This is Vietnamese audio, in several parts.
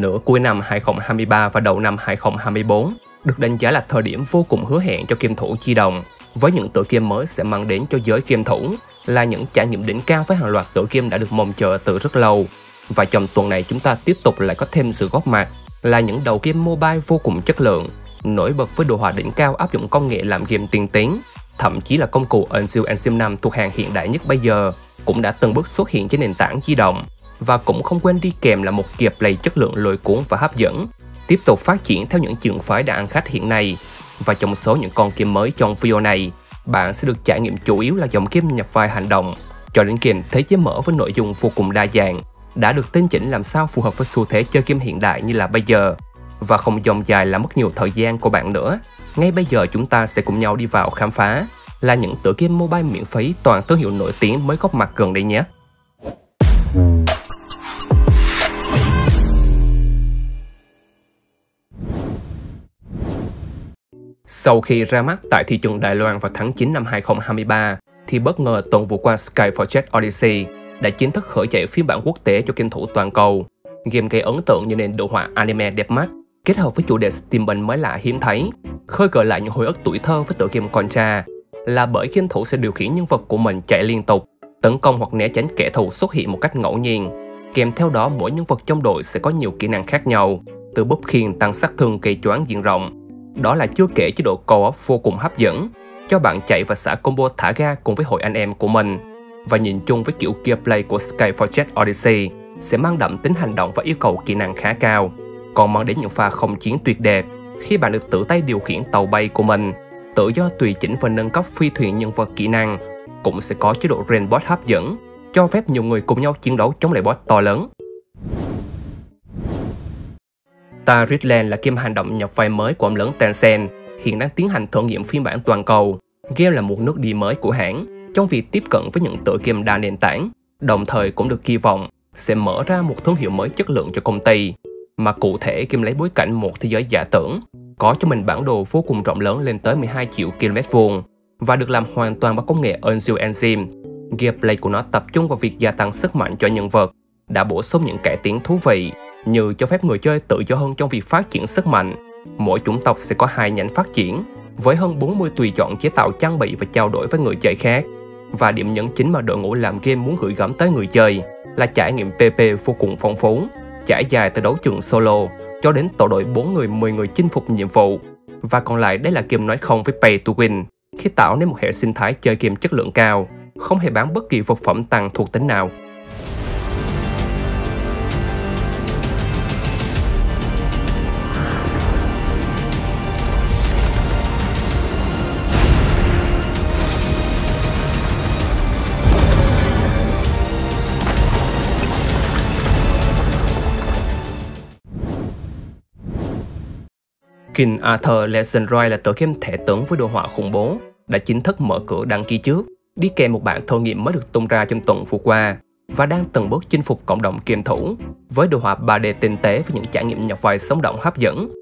nửa cuối năm 2023 và đầu năm 2024 được đánh giá là thời điểm vô cùng hứa hẹn cho game thủ Di động, với những tựa game mới sẽ mang đến cho giới game thủ là những trải nghiệm đỉnh cao với hàng loạt tựa game đã được mong chờ từ rất lâu. Và trong tuần này chúng ta tiếp tục lại có thêm sự góp mặt là những đầu game mobile vô cùng chất lượng, nổi bật với đồ họa đỉnh cao áp dụng công nghệ làm game tiên tiến, thậm chí là công cụ Unreal Engine 5 thuộc hàng hiện đại nhất bây giờ cũng đã từng bước xuất hiện trên nền tảng di động, và cũng không quên đi kèm là một kịp play chất lượng lôi cuốn và hấp dẫn, tiếp tục phát triển theo những trường phái đã ăn khách hiện nay. Và trong số những con game mới trong video này, bạn sẽ được trải nghiệm chủ yếu là dòng game nhập vai hành động cho đến game thế giới mở với nội dung vô cùng đa dạng, đã được tinh chỉnh làm sao phù hợp với xu thế chơi game hiện đại như là bây giờ. Và không dòng dài là mất nhiều thời gian của bạn nữa, ngay bây giờ chúng ta sẽ cùng nhau đi vào khám phá là những tựa game mobile miễn phí toàn thương hiệu nổi tiếng mới góp mặt gần đây nhé. Sau khi ra mắt tại thị trường Đài Loan vào tháng 9 năm 2023, thì bất ngờ tuần vừa qua Sky Fortress Odyssey đã chính thức khởi chạy phiên bản quốc tế cho game thủ toàn cầu. Game gây ấn tượng như nền đồ họa anime đẹp mắt, kết hợp với chủ đề steampunk mới lạ hiếm thấy, khơi gợi lại những hồi ức tuổi thơ với tựa game Contra, là bởi game thủ sẽ điều khiển nhân vật của mình chạy liên tục, tấn công hoặc né tránh kẻ thù xuất hiện một cách ngẫu nhiên. Kèm theo đó, mỗi nhân vật trong đội sẽ có nhiều kỹ năng khác nhau, từ bóp khiên tăng sát thương gây choáng diện rộng. Đó là chưa kể chế độ co-op vô cùng hấp dẫn, cho bạn chạy và xả combo thả ga cùng với hội anh em của mình. Và nhìn chung với kiểu gameplay của Sky Fortress Odyssey sẽ mang đậm tính hành động và yêu cầu kỹ năng khá cao, còn mang đến những pha không chiến tuyệt đẹp khi bạn được tự tay điều khiển tàu bay của mình, tự do tùy chỉnh và nâng cấp phi thuyền nhân vật kỹ năng. Cũng sẽ có chế độ raid boss hấp dẫn, cho phép nhiều người cùng nhau chiến đấu chống lại boss to lớn. Tarisland là game hành động nhập vai mới của ông lớn Tencent, hiện đang tiến hành thử nghiệm phiên bản toàn cầu. Game là một nước đi mới của hãng trong việc tiếp cận với những tựa game đa nền tảng, đồng thời cũng được kỳ vọng sẽ mở ra một thương hiệu mới chất lượng cho công ty. Mà cụ thể, game lấy bối cảnh một thế giới giả tưởng, có cho mình bản đồ vô cùng rộng lớn lên tới 12 triệu km vuông và được làm hoàn toàn bằng công nghệ Unreal Engine. Gameplay của nó tập trung vào việc gia tăng sức mạnh cho nhân vật, đã bổ sung những cải tiến thú vị như cho phép người chơi tự do hơn trong việc phát triển sức mạnh. Mỗi chủng tộc sẽ có 2 nhánh phát triển, với hơn 40 tùy chọn chế tạo trang bị và trao đổi với người chơi khác. Và điểm nhấn chính mà đội ngũ làm game muốn gửi gắm tới người chơi là trải nghiệm PP vô cùng phong phú, trải dài từ đấu trường solo cho đến tổ đội 4 người 10 người chinh phục nhiệm vụ. Và còn lại đây là game nói không với pay to win, khi tạo nên một hệ sinh thái chơi game chất lượng cao, không hề bán bất kỳ vật phẩm tăng thuộc tính nào. King Arthur: Legends Rise là tựa game thẻ tưởng với đồ họa khủng bố, đã chính thức mở cửa đăng ký trước, đi kèm một bản thử nghiệm mới được tung ra trong tuần vừa qua, và đang từng bước chinh phục cộng đồng game thủ với đồ họa 3D tinh tế với những trải nghiệm nhập vai sống động hấp dẫn.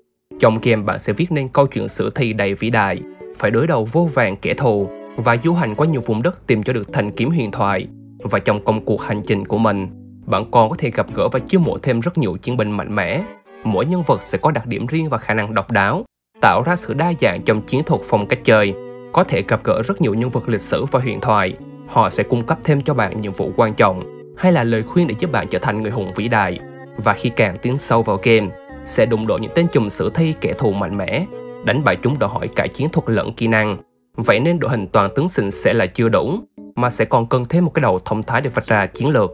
Trong game bạn sẽ viết nên câu chuyện sử thi đầy vĩ đại, phải đối đầu vô vàn kẻ thù và du hành qua nhiều vùng đất tìm cho được thanh kiếm huyền thoại. Và trong công cuộc hành trình của mình, bạn còn có thể gặp gỡ và chiêu mộ thêm rất nhiều chiến binh mạnh mẽ. Mỗi nhân vật sẽ có đặc điểm riêng và khả năng độc đáo, tạo ra sự đa dạng trong chiến thuật phong cách chơi. Có thể gặp gỡ rất nhiều nhân vật lịch sử và huyền thoại, họ sẽ cung cấp thêm cho bạn nhiệm vụ quan trọng hay là lời khuyên để giúp bạn trở thành người hùng vĩ đại. Và khi càng tiến sâu vào game, sẽ đụng độ những tên trùm sử thi kẻ thù mạnh mẽ, đánh bại chúng đòi hỏi cả chiến thuật lẫn kỹ năng. Vậy nên đội hình toàn tướng xịn sẽ là chưa đủ, mà sẽ còn cần thêm một cái đầu thông thái để vạch ra chiến lược.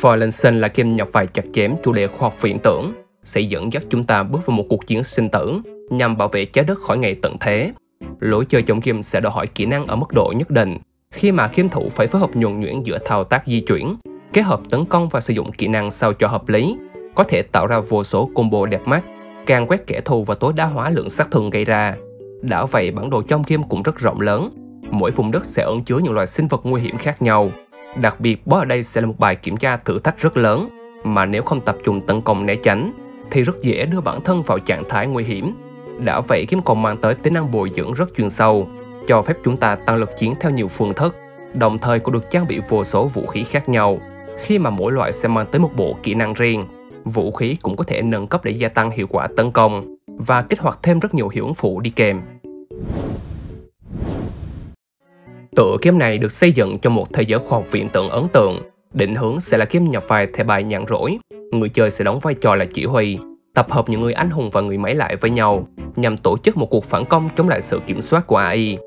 Fallensen là game nhập vai chặt chém chủ đề khoa học viễn tưởng, sẽ dẫn dắt chúng ta bước vào một cuộc chiến sinh tử nhằm bảo vệ trái đất khỏi ngày tận thế. Lối chơi trong game sẽ đòi hỏi kỹ năng ở mức độ nhất định, khi mà game thủ phải phối hợp nhuần nhuyễn giữa thao tác di chuyển, kết hợp tấn công và sử dụng kỹ năng sao cho hợp lý, có thể tạo ra vô số combo đẹp mắt, càng quét kẻ thù và tối đa hóa lượng sát thương gây ra. Đã vậy, bản đồ trong game cũng rất rộng lớn, mỗi vùng đất sẽ ẩn chứa những loài sinh vật nguy hiểm khác nhau. Đặc biệt, boss ở đây sẽ là một bài kiểm tra thử thách rất lớn, mà nếu không tập trung tấn công né tránh thì rất dễ đưa bản thân vào trạng thái nguy hiểm. Đã vậy, game còn mang tới tính năng bồi dưỡng rất chuyên sâu, cho phép chúng ta tăng lực chiến theo nhiều phương thức, đồng thời cũng được trang bị vô số vũ khí khác nhau, khi mà mỗi loại sẽ mang tới một bộ kỹ năng riêng. Vũ khí cũng có thể nâng cấp để gia tăng hiệu quả tấn công và kích hoạt thêm rất nhiều hiệu ứng phụ đi kèm. Tựa game này được xây dựng trong một thế giới khoa học viễn tưởng ấn tượng. Định hướng sẽ là game nhập vai thẻ bài nhàn rỗi. Người chơi sẽ đóng vai trò là chỉ huy, tập hợp những người anh hùng và người máy lại với nhau nhằm tổ chức một cuộc phản công chống lại sự kiểm soát của AI.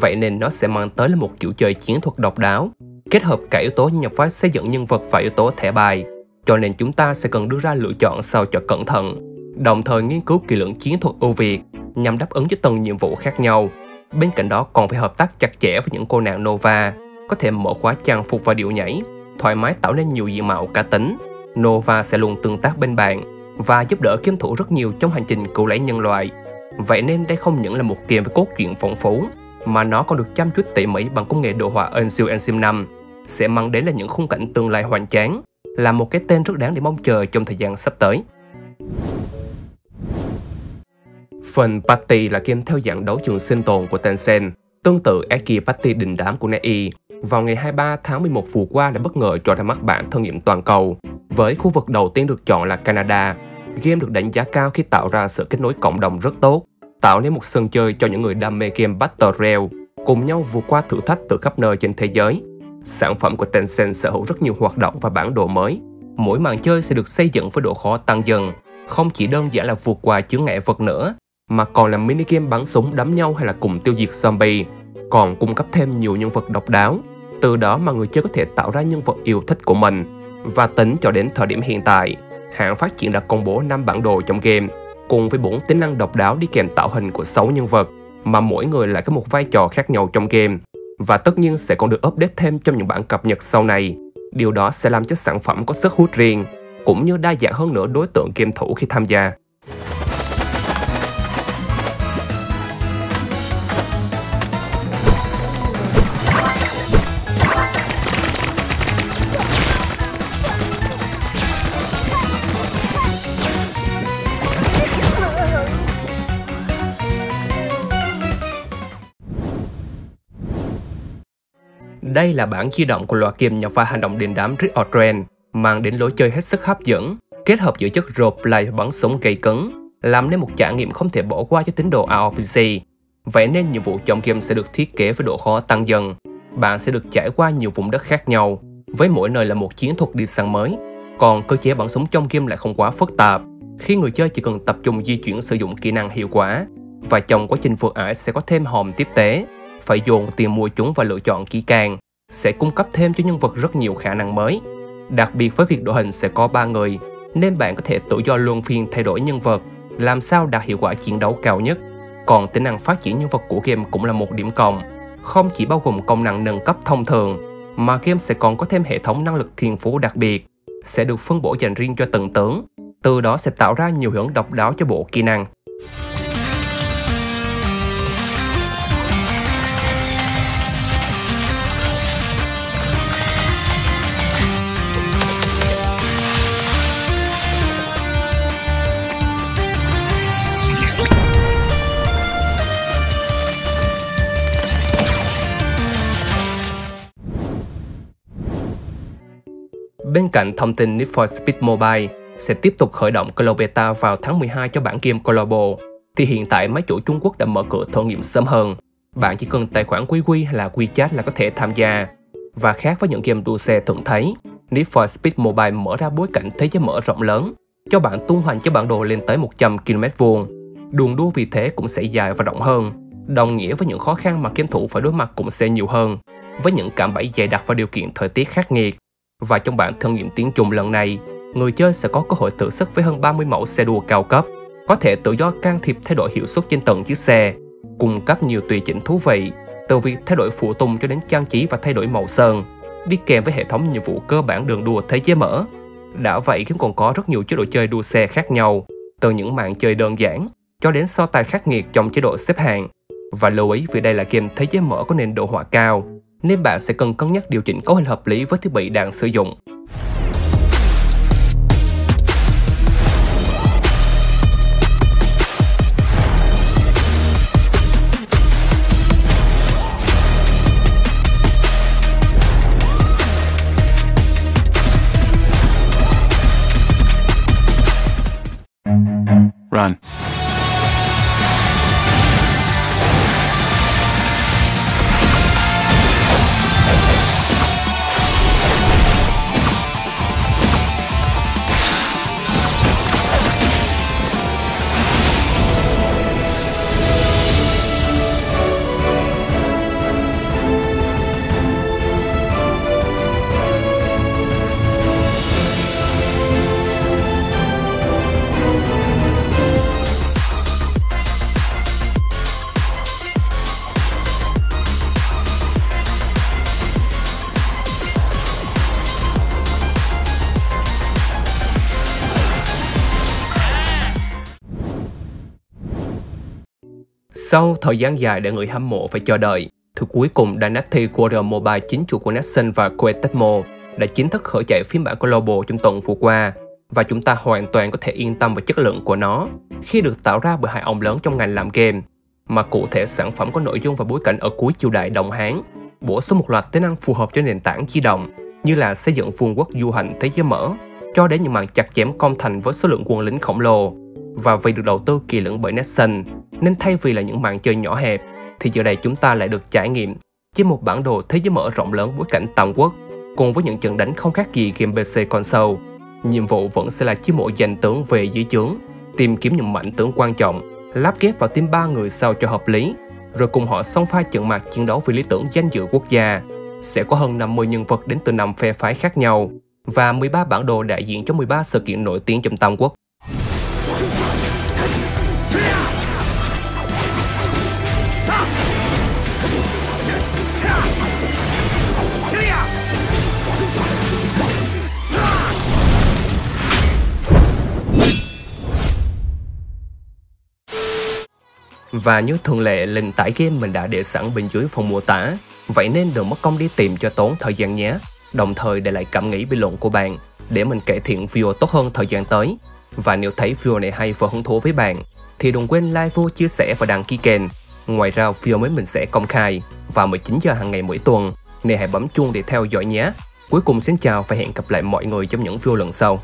Vậy nên nó sẽ mang tới là một kiểu chơi chiến thuật độc đáo, kết hợp cả yếu tố nhập vai xây dựng nhân vật và yếu tố thẻ bài. Cho nên chúng ta sẽ cần đưa ra lựa chọn sao cho cẩn thận, đồng thời nghiên cứu kỹ lưỡng chiến thuật ưu việt nhằm đáp ứng cho từng nhiệm vụ khác nhau. Bên cạnh đó còn phải hợp tác chặt chẽ với những cô nàng Nova, có thể mở khóa trang phục và điệu nhảy, thoải mái tạo nên nhiều diện mạo cá tính. Nova sẽ luôn tương tác bên bạn và giúp đỡ game thủ rất nhiều trong hành trình cứu lấy nhân loại. Vậy nên đây không những là một game với cốt truyện phong phú, mà nó còn được chăm chút tỉ mỉ bằng công nghệ đồ họa Unreal Engine 5, sẽ mang đến là những khung cảnh tương lai hoành tráng, là một cái tên rất đáng để mong chờ trong thời gian sắp tới. Fun Party là game theo dạng đấu trường sinh tồn của Tencent, tương tự Epic Party đình đám của NetEase. Vào ngày 23 tháng 11 vừa qua đã bất ngờ cho ra mắt bản thử nghiệm toàn cầu, với khu vực đầu tiên được chọn là Canada. Game được đánh giá cao khi tạo ra sự kết nối cộng đồng rất tốt, tạo nên một sân chơi cho những người đam mê game Battle Royale, cùng nhau vượt qua thử thách từ khắp nơi trên thế giới. Sản phẩm của Tencent sở hữu rất nhiều hoạt động và bản đồ mới. Mỗi màn chơi sẽ được xây dựng với độ khó tăng dần, không chỉ đơn giản là vượt qua chướng ngại vật nữa, mà còn là mini game bắn súng đấm nhau hay là cùng tiêu diệt zombie, còn cung cấp thêm nhiều nhân vật độc đáo. Từ đó mà người chơi có thể tạo ra nhân vật yêu thích của mình. Và tính cho đến thời điểm hiện tại, hãng phát triển đã công bố 5 bản đồ trong game, cùng với 4 tính năng độc đáo đi kèm tạo hình của 6 nhân vật, mà mỗi người lại có một vai trò khác nhau trong game. Và tất nhiên sẽ còn được update thêm trong những bản cập nhật sau này. Điều đó sẽ làm cho sản phẩm có sức hút riêng, cũng như đa dạng hơn nữa đối tượng game thủ khi tham gia. Đây là bản di động của loạt game nhập vai hành động đình đám Rick O'Train, mang đến lối chơi hết sức hấp dẫn, kết hợp giữa chất roleplay bắn súng gay cấn, làm nên một trải nghiệm không thể bỏ qua cho tín đồ ARPG. Vậy nên nhiệm vụ trong game sẽ được thiết kế với độ khó tăng dần. Bạn sẽ được trải qua nhiều vùng đất khác nhau, với mỗi nơi là một chiến thuật đi săn mới. Còn cơ chế bắn súng trong game lại không quá phức tạp, khi người chơi chỉ cần tập trung di chuyển sử dụng kỹ năng hiệu quả, và trong quá trình vượt ải sẽ có thêm hòm tiếp tế, phải dồn tiền mua chúng và lựa chọn kỹ càng, sẽ cung cấp thêm cho nhân vật rất nhiều khả năng mới. Đặc biệt với việc đội hình sẽ có 3 người, nên bạn có thể tự do luân phiên thay đổi nhân vật, làm sao đạt hiệu quả chiến đấu cao nhất. Còn tính năng phát triển nhân vật của game cũng là một điểm cộng, không chỉ bao gồm công năng nâng cấp thông thường, mà game sẽ còn có thêm hệ thống năng lực thiên phú đặc biệt, sẽ được phân bổ dành riêng cho từng tướng, từ đó sẽ tạo ra nhiều hiệu ứng độc đáo cho bộ kỹ năng. Bên cạnh thông tin Need for Speed Mobile sẽ tiếp tục khởi động Global Beta vào tháng 12 cho bản game Global, thì hiện tại máy chủ Trung Quốc đã mở cửa thử nghiệm sớm hơn. Bạn chỉ cần tài khoản QQ hay là WeChat là có thể tham gia. Và khác với những game đua xe thường thấy, Need for Speed Mobile mở ra bối cảnh thế giới mở rộng lớn, cho bạn tung hoành cho bản đồ lên tới 100 km vuông. Đường đua vì thế cũng sẽ dài và rộng hơn, đồng nghĩa với những khó khăn mà game thủ phải đối mặt cũng sẽ nhiều hơn, với những cạm bẫy dày đặc và điều kiện thời tiết khắc nghiệt. Và trong bản thử nghiệm tiếng Trung lần này, người chơi sẽ có cơ hội thử sức với hơn 30 mẫu xe đua cao cấp, có thể tự do can thiệp thay đổi hiệu suất trên từng chiếc xe, cung cấp nhiều tùy chỉnh thú vị, từ việc thay đổi phụ tùng cho đến trang trí và thay đổi màu sơn, đi kèm với hệ thống nhiệm vụ cơ bản đường đua thế giới mở. Đã vậy cũng còn có rất nhiều chế độ chơi đua xe khác nhau, từ những màn chơi đơn giản cho đến so tài khắc nghiệt trong chế độ xếp hạng. Và lưu ý vì đây là game thế giới mở có nền đồ họa cao, nên bạn sẽ cần cân nhắc điều chỉnh cấu hình hợp lý với thiết bị đang sử dụng. Run. Sau thời gian dài để người hâm mộ phải chờ đợi, thì cuối cùng Dynasty Warriors Mobile chính chủ của Nexon và Koei Tecmo đã chính thức khởi chạy phiên bản Global trong tuần vừa qua, và chúng ta hoàn toàn có thể yên tâm về chất lượng của nó khi được tạo ra bởi hai ông lớn trong ngành làm game. Mà cụ thể sản phẩm có nội dung và bối cảnh ở cuối triều đại Đông Hán, bổ sung một loạt tính năng phù hợp cho nền tảng di động như là xây dựng vương quốc du hành thế giới mở, cho đến những màn chặt chém công thành với số lượng quân lính khổng lồ. Và vì được đầu tư kỳ lưỡng bởi Nexon, nên thay vì là những màn chơi nhỏ hẹp, thì giờ đây chúng ta lại được trải nghiệm trên một bản đồ thế giới mở rộng lớn bối cảnh Tam Quốc, cùng với những trận đánh không khác gì game PC console. Nhiệm vụ vẫn sẽ là chiếm mộ danh tướng về dưới trướng, tìm kiếm những mảnh tướng quan trọng, lắp ghép vào team 3 người sao cho hợp lý, rồi cùng họ song pha trận mạc chiến đấu vì lý tưởng danh dự quốc gia. Sẽ có hơn 50 nhân vật đến từ 5 phe phái khác nhau, và 13 bản đồ đại diện cho 13 sự kiện nổi tiếng trong Tam Quốc. Và như thường lệ, link tải game mình đã để sẵn bên dưới phần mô tả, vậy nên đừng mất công đi tìm cho tốn thời gian nhé. Đồng thời để lại cảm nghĩ bình luận của bạn để mình cải thiện video tốt hơn thời gian tới. Và nếu thấy video này hay và hứng thú với bạn thì đừng quên like, chia sẻ và đăng ký kênh. Ngoài ra video mới mình sẽ công khai vào 19 giờ hàng ngày mỗi tuần, nên hãy bấm chuông để theo dõi nhé. Cuối cùng xin chào và hẹn gặp lại mọi người trong những video lần sau.